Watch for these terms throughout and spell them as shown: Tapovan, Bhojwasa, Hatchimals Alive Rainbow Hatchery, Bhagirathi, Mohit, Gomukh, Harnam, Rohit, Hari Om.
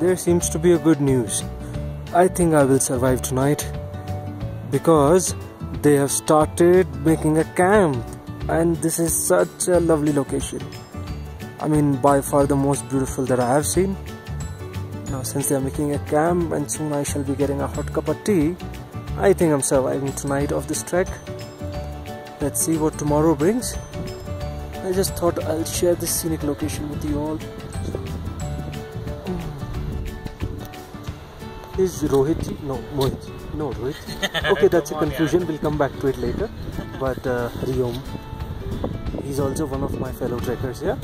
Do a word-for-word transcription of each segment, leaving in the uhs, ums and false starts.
There seems to be a good news. I think I will survive tonight, because they have started making a camp, and this is such a lovely location. I mean, by far the most beautiful that I have seen. Now, since they are making a camp and soon I shall be getting a hot cup of tea, I think I'm surviving tonight of this trek. Let's see what tomorrow brings. I just thought I'll share this scenic location with you all. Is Rohitji? No, Mohitji. No, Rohit. Okay, that's a confusion. We'll come back to it later. But uh, Hariom, he's also one of my fellow trekkers, yeah?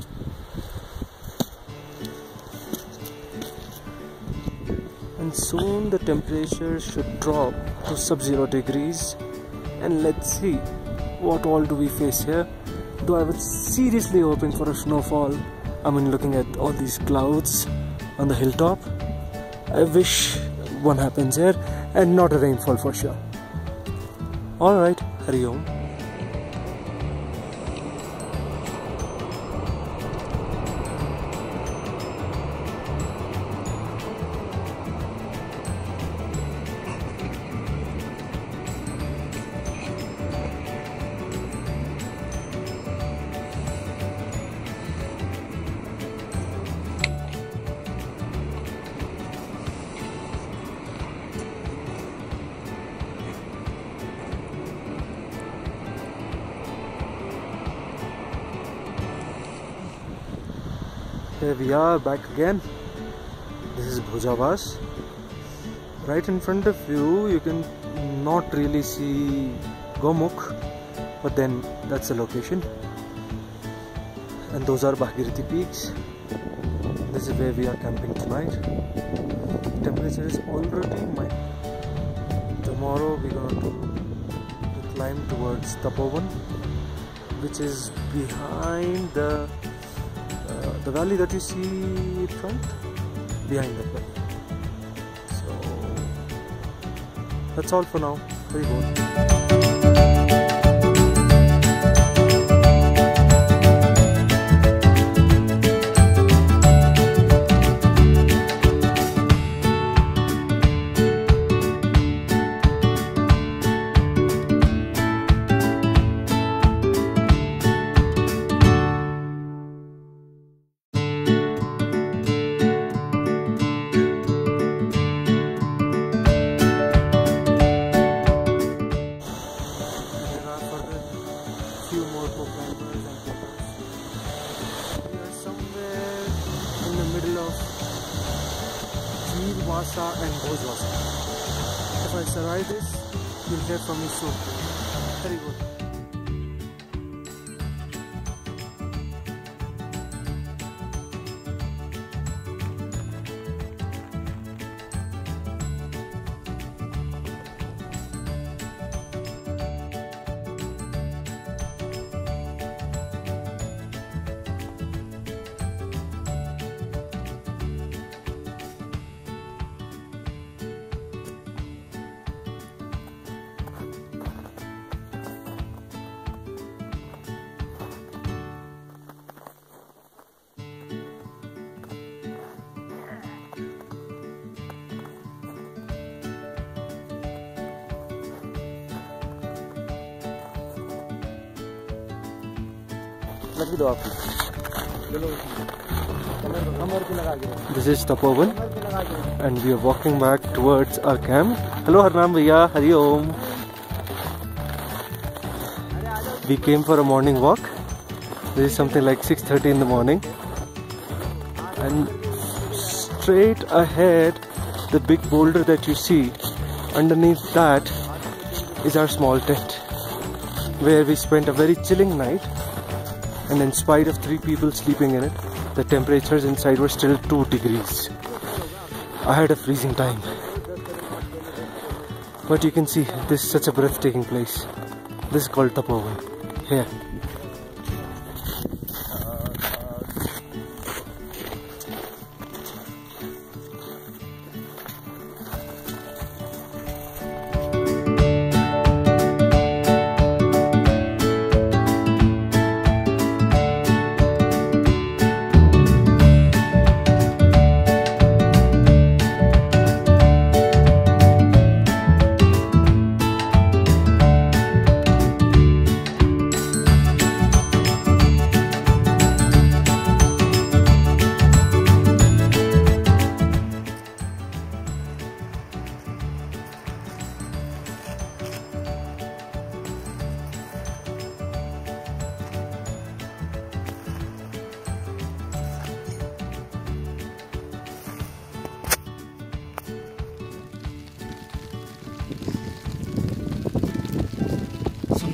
And soon the temperature should drop to sub-zero degrees. And let's see, what all do we face here? Though I was seriously hoping for a snowfall. I mean, looking at all these clouds on the hilltop, I wish one happens here, and not a rainfall for sure. Alright, Hari Om. Here we are back again. This is Bhojwasa. Right in front of you, you can not really see Gomukh, but then that's the location. And those are Bhagirathi peaks. This is where we are camping tonight. Temperature is already minus. Tomorrow we're going to climb towards Tapovan, which is behind the The valley that you see in front, behind the valley. So that's all for now. Very good. Bhojwasa and Bhojwasa. If I survive this, you'll hear from me soon. Very good. This is Tapovan, and we are walking back towards our camp. Hello Harnam Bhaiya, Hari Om. We came for a morning walk. This is something like six thirty in the morning, and straight ahead, the big boulder that you see, underneath that is our small tent, where we spent a very chilling night. And in spite of three people sleeping in it, the temperatures inside were still two degrees. I had a freezing time. But you can see, this is such a breathtaking place. This is called Tapovan. Here.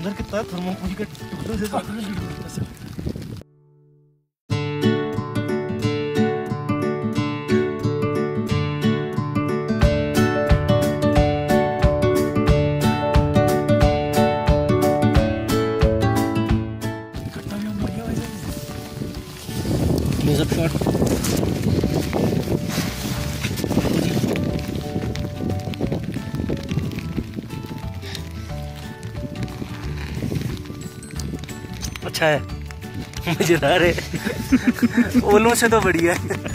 Cooler के साथ thermocol का टुकड़ा से साथ में lead करता है। Close-up shot. अच्छा है, मजेदार है, ओलों से तो बढ़िया है।